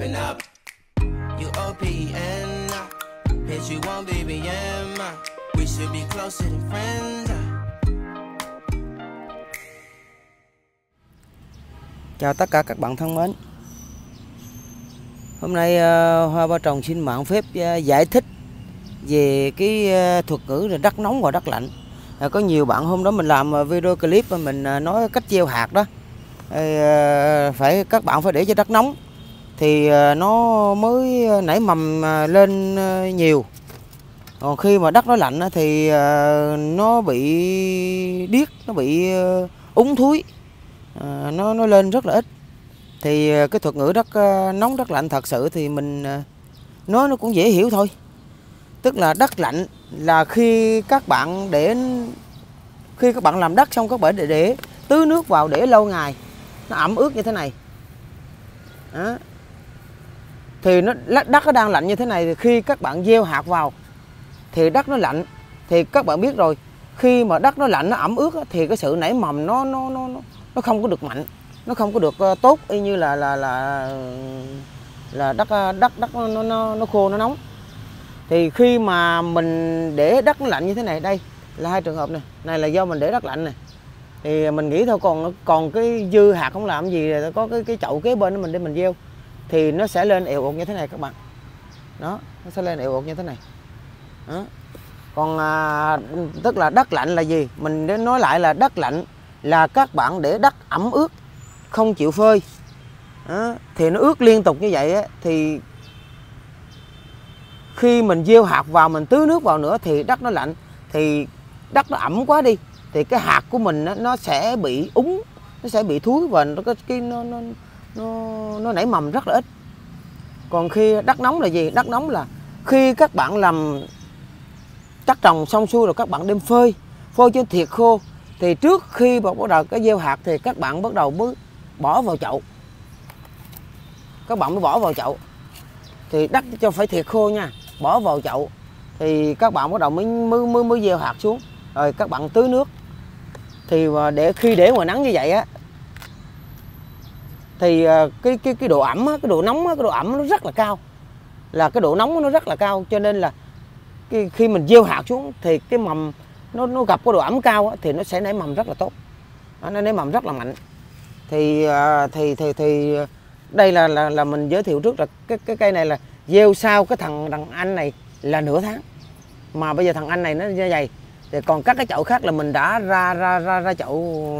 open up. You OPN now. Hit you one, baby, and my. We should be closer than friends. Chào tất cả các bạn thân mến. Hôm nay Hoa Ba Trồng xin mạn phép giải thích về cái thuật ngữ là đất nóng và đất lạnh. Có nhiều bạn hôm đó mình làm video clip và mình nói cách gieo hạt đó, phải các bạn phải để cho đất nóng thì nó mới nảy mầm lên nhiều, còn khi mà đất nó lạnh thì nó bị điếc, nó bị úng thúi, nó lên rất là ít. Thì cái thuật ngữ đất nóng đất lạnh thật sự thì mình nói nó cũng dễ hiểu thôi. Tức là đất lạnh là khi các bạn làm đất xong các bạn để tưới nước vào để lâu ngày, nó ẩm ướt như thế này đó. Thì đất nó đang lạnh như thế này, thì khi các bạn gieo hạt vào thì đất nó lạnh. Thì các bạn biết rồi, khi mà đất nó lạnh, nó ẩm ướt thì cái sự nảy mầm nó không có được mạnh, nó không có được tốt y như là đất nó khô, nó nóng. Thì khi mà mình để đất nó lạnh như thế này, đây là hai trường hợp này, này là do mình để đất lạnh này, thì mình nghĩ thôi, còn cái dư hạt không làm gì, có cái chậu kế bên đó mình để mình gieo thì nó sẽ lên ều ụt như thế này các bạn. Đó, nó sẽ lên ều ụt như thế này. Đó. Còn tức là đất lạnh là gì? Mình để nói lại là đất lạnh là các bạn để đất ẩm ướt, không chịu phơi. Đó. Thì nó ướt liên tục như vậy á, thì khi mình gieo hạt vào, mình tưới nước vào nữa thì đất nó lạnh, thì đất nó ẩm quá đi thì cái hạt của mình nó sẽ bị úng, nó sẽ bị thúi và nó nảy mầm rất là ít. Còn khi đất nóng là gì? Đất nóng là khi các bạn làm đất trồng xong xuôi rồi các bạn đem phơi cho thiệt khô, thì trước khi bắt đầu cái gieo hạt thì các bạn bắt đầu bỏ vào chậu, các bạn mới bỏ vào chậu thì đất cho phải thiệt khô nha, bỏ vào chậu thì các bạn bắt đầu mới gieo hạt xuống, rồi các bạn tưới nước. Thì khi để ngoài nắng như vậy á thì cái độ ẩm, cái độ nóng, cái độ ẩm nó rất là cao, là cái độ nóng nó rất là cao, cho nên là khi mình gieo hạt xuống thì cái mầm nó gặp cái độ ẩm cao á, thì nó sẽ nảy mầm rất là tốt, nó nảy mầm rất là mạnh. Thì đây là mình giới thiệu trước là cái cây này là gieo sau cái thằng đàn anh này là nửa tháng, mà bây giờ thằng anh này nó như vậy. Thì còn các cái chậu khác là mình đã ra chậu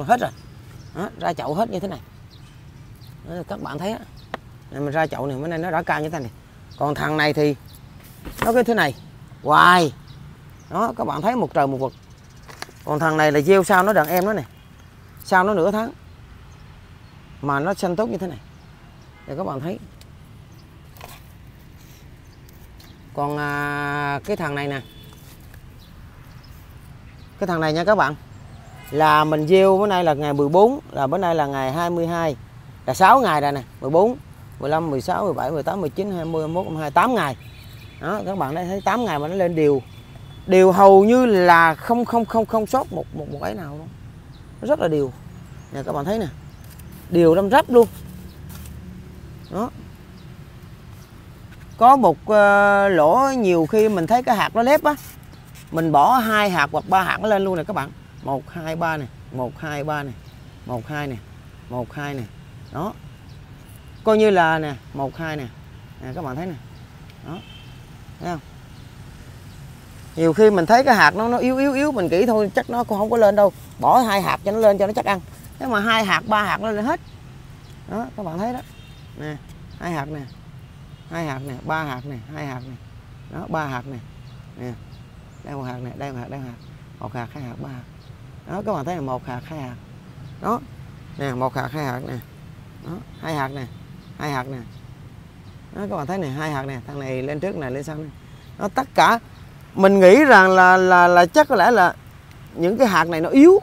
hết rồi. Đó, ra chậu hết như thế này. Đó, các bạn thấy á, mình ra chậu này bữa nay nó đã cao như thế này. Còn thằng này thì nó cái thế này hoài. Đó, các bạn thấy một trời một vực. Còn thằng này là gieo sao nó đàn em nó này, sao nó nửa tháng mà nó xanh tốt như thế này. Để các bạn thấy. Còn cái thằng này nè, cái thằng này nha các bạn, là mình gieo bữa nay là ngày 14, là bữa nay là ngày 22, là 6 ngày rồi nè, 14, 15, 16, 17, 18, 19, 20, 21, 22, 8 ngày. Đó, các bạn thấy 8 ngày mà nó lên đều hầu như là không sót một ấy nào luôn. Nó rất là đều. Nè các bạn thấy nè. Đều răm rắp luôn. Đó. Có một lỗ nhiều khi mình thấy cái hạt nó lép á, mình bỏ 2 hạt hoặc 3 hạt nó lên luôn nè các bạn. 1 2 3 này, 1 2 3 này, 1 2 này, 1 2 này. Đó. Coi như là nè, 1 2 nè. Nè các bạn thấy nè. Đó. Thấy không? Nhiều khi mình thấy cái hạt nó yếu, mình kỹ thôi chắc nó cũng không có lên đâu. Bỏ 2 hạt cho nó lên cho nó chắc ăn. Thế mà 2 hạt, 3 hạt nó lên hết. Đó, các bạn thấy đó. Nè, 2 hạt nè. 2 hạt nè, 3 hạt nè, 2 hạt nè. Đó, 3 hạt nè. Nè. Đây một hạt này, đây một hạt, đây một hạt, 1 hạt, 2 hạt, 3 hạt. Đó các bạn thấy là 1 hạt, 2 hạt. Đó. Nè, 1 hạt, 2 hạt nè. Đó, 2 hạt nè, 2 hạt nè. Đó các bạn thấy nè, 2 hạt nè, thằng này lên trước này, lên sau này. Nó tất cả mình nghĩ rằng là chắc có lẽ là những cái hạt này nó yếu,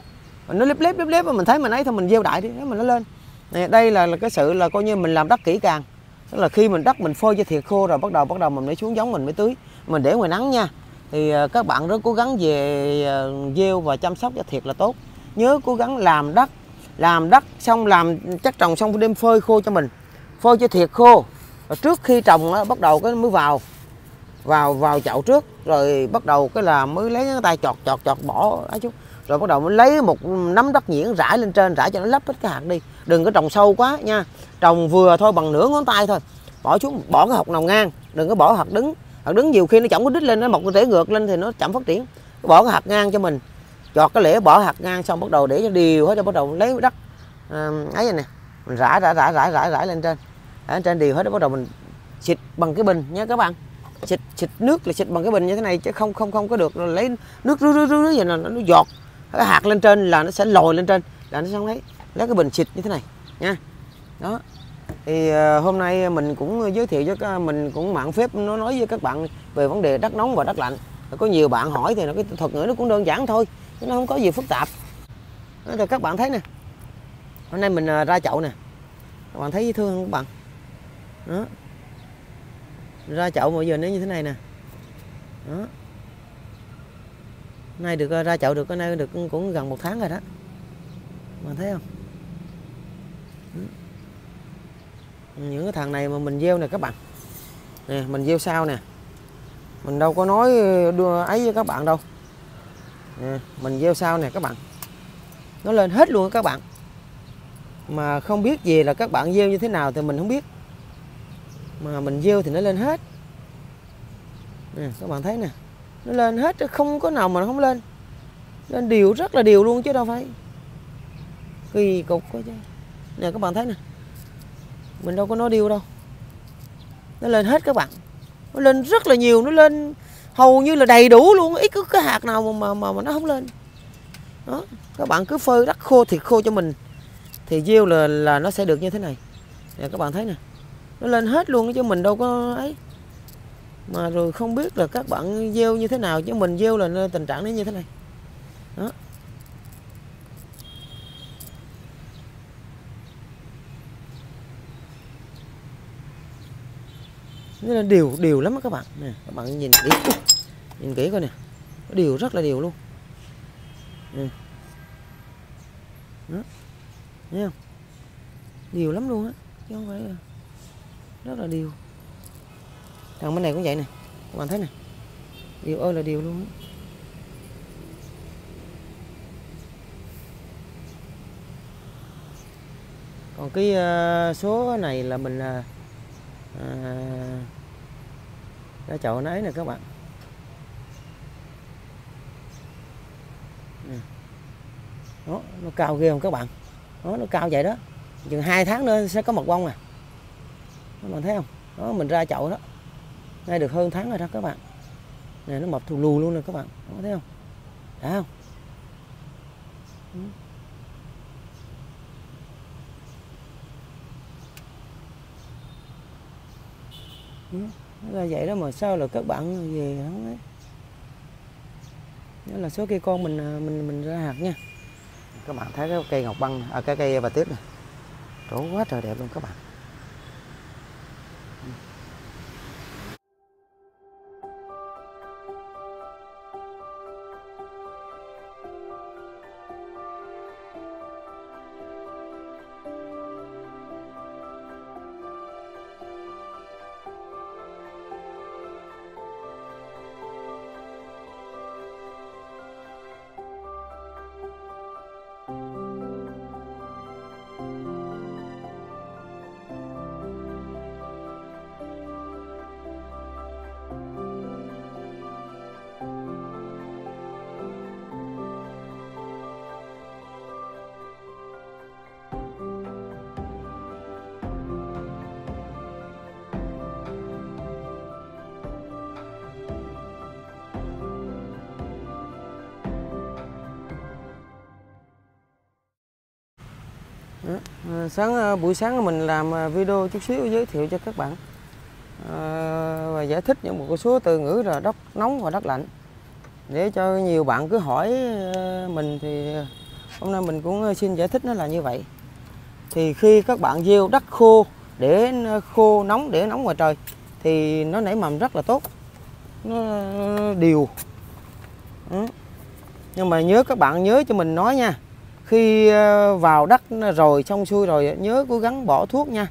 nó lép mình thấy mình ấy thôi mình gieo đại đi, nếu mà nó lên. Nè, đây là cái sự là coi như mình làm đất kỹ càng. Tức là khi mình đất mình phơi cho thiệt khô rồi bắt đầu mình mới xuống giống, mình mới tưới, mình để ngoài nắng nha. Thì các bạn rất cố gắng về gieo và chăm sóc cho thiệt là tốt. Nhớ cố gắng làm đất xong, làm chắc trồng xong đem phơi khô cho mình, phơi cho thiệt khô Trước khi trồng á, bắt đầu cái mới vào chậu trước, rồi bắt đầu cái là mới lấy cái tay chọt bỏ ấy chút, rồi bắt đầu mới lấy một nắm đất nhuyễn rải lên trên, rải cho nó lấp hết cái hạt đi, đừng có trồng sâu quá nha, trồng vừa thôi, bằng nửa ngón tay thôi, bỏ xuống, bỏ cái hột nào ngang, đừng có bỏ hạt đứng. Hạt đứng nhiều khi nó chổng cái đít lên, nó mọc cái rễ ngược lên thì nó chậm phát triển. Bỏ cái hạt ngang cho mình, chọt cái lĩa bỏ hạt ngang, xong bắt đầu để cho đều hết, cho bắt đầu lấy đất ấy nè, mình rải lên trên, rải trên đều hết, bắt đầu mình xịt bằng cái bình nhé các bạn. Xịt nước là xịt bằng cái bình như thế này, chứ không có được lấy nước rưới vậy, là nó giọt cái hạt lên trên là nó sẽ lồi lên trên, là nó xong lấy cái bình xịt như thế này nha. Đó thì hôm nay mình cũng giới thiệu cho mình cũng mạng phép nó nói với các bạn về vấn đề đất nóng và đất lạnh. Có nhiều bạn hỏi thì nó cái thuật ngữ nó cũng đơn giản thôi, chứ nó không có gì phức tạp. Đó, thì các bạn thấy nè, hôm nay mình ra chậu nè, các bạn thấy dễ thương không các bạn? Đó, ra chậu bây giờ nó như thế này nè. Đó, nay được ra chậu được, nay được cũng gần 1 tháng rồi đó, bạn thấy không? Đó, những cái thằng này mà mình gieo nè các bạn nè, mình gieo sao nè, mình đâu có nói đưa ấy với các bạn đâu nè, mình gieo sao nè các bạn, nó lên hết luôn các bạn, mà không biết gì là các bạn gieo như thế nào thì mình không biết, mà mình gieo thì nó lên hết nè, các bạn thấy nè, nó lên hết, không có nào mà nó không lên, lên đều, rất là đều luôn chứ đâu phải kỳ cục quá chứ. Nè các bạn thấy nè, mình đâu có nói điều đâu, nó lên hết các bạn, nó lên rất là nhiều, nó lên hầu như là đầy đủ luôn, ít cứ cái hạt nào mà nó không lên. Đó, các bạn cứ phơi đất khô thiệt khô cho mình thì gieo là nó sẽ được như thế này nè, các bạn thấy nè, nó lên hết luôn chứ mình đâu có ấy, mà rồi không biết là các bạn gieo như thế nào, chứ mình gieo là tình trạng nó như thế này. Đó, nó đều lắm các bạn nè, các bạn nhìn kỹ coi nè, đều, rất là đều luôn nè. Đó, thấy không, đều lắm luôn á, chứ không phải là rất là đều. Thằng bên này cũng vậy nè, các bạn thấy nè, đều ơi là đều luôn á. Còn cái số này là mình ra chậu nó ấy nè các bạn nè. Đó, nó cao ghê không các bạn? Đó, nó cao vậy đó, chừng 2 tháng nữa sẽ có mật bông à, các bạn thấy không? Đó, mình ra chậu đó ngay được hơn tháng rồi đó các bạn nè, nó mọc thù lù luôn rồi các bạn, có thấy không? Đã không? Nó ra vậy đó mà sao là các bạn về không ấy. Đó là số cây con mình ra hạt nha. Các bạn thấy cái cây ngọc băng, cái cây bà tuyết này, trổ quá trời đẹp luôn các bạn. Buổi sáng mình làm video chút xíu giới thiệu cho các bạn và giải thích những một số từ ngữ là đất nóng và đất lạnh, để cho nhiều bạn cứ hỏi mình, thì hôm nay mình cũng xin giải thích nó là như vậy. Thì khi các bạn gieo đất khô để khô nóng, để nóng ngoài trời thì nó nảy mầm rất là tốt, nó đều. Nhưng mà nhớ các bạn nhớ cho mình nói nha, khi vào đất rồi xong xuôi rồi nhớ cố gắng bỏ thuốc nha,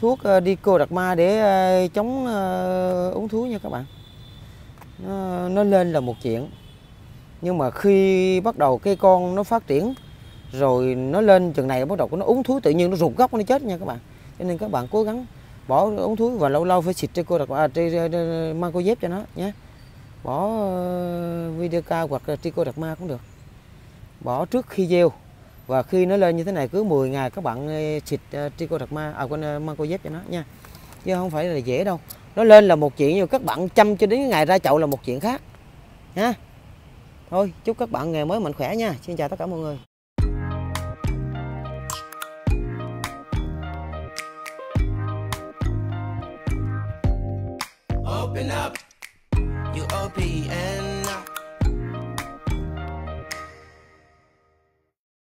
thuốc Dico Đặc Ma để chống úng thú nha các bạn. Nó lên là một chuyện, nhưng mà khi bắt đầu cây con nó phát triển rồi nó lên chừng này bắt đầu nó úng thú tự nhiên nó rụt gốc nó chết nha các bạn. Cho nên các bạn cố gắng bỏ úng thú và lâu lâu phải xịt Dico Đặc Ma, Manco Dép cho nó nhé. Bỏ Vidoka hoặc Dico Đặc Ma cũng được. Bỏ trước khi gieo và khi nó lên như thế này cứ 10 ngày các bạn xịt Dico Đặc Ma, Manco Dép cho nó nha. Chứ không phải là dễ đâu. Nó lên là một chuyện nhưng các bạn chăm cho đến ngày ra chậu là một chuyện khác nha. Thôi chúc các bạn ngày mới mạnh khỏe nha. Xin chào tất cả mọi người. Open up, you OPN.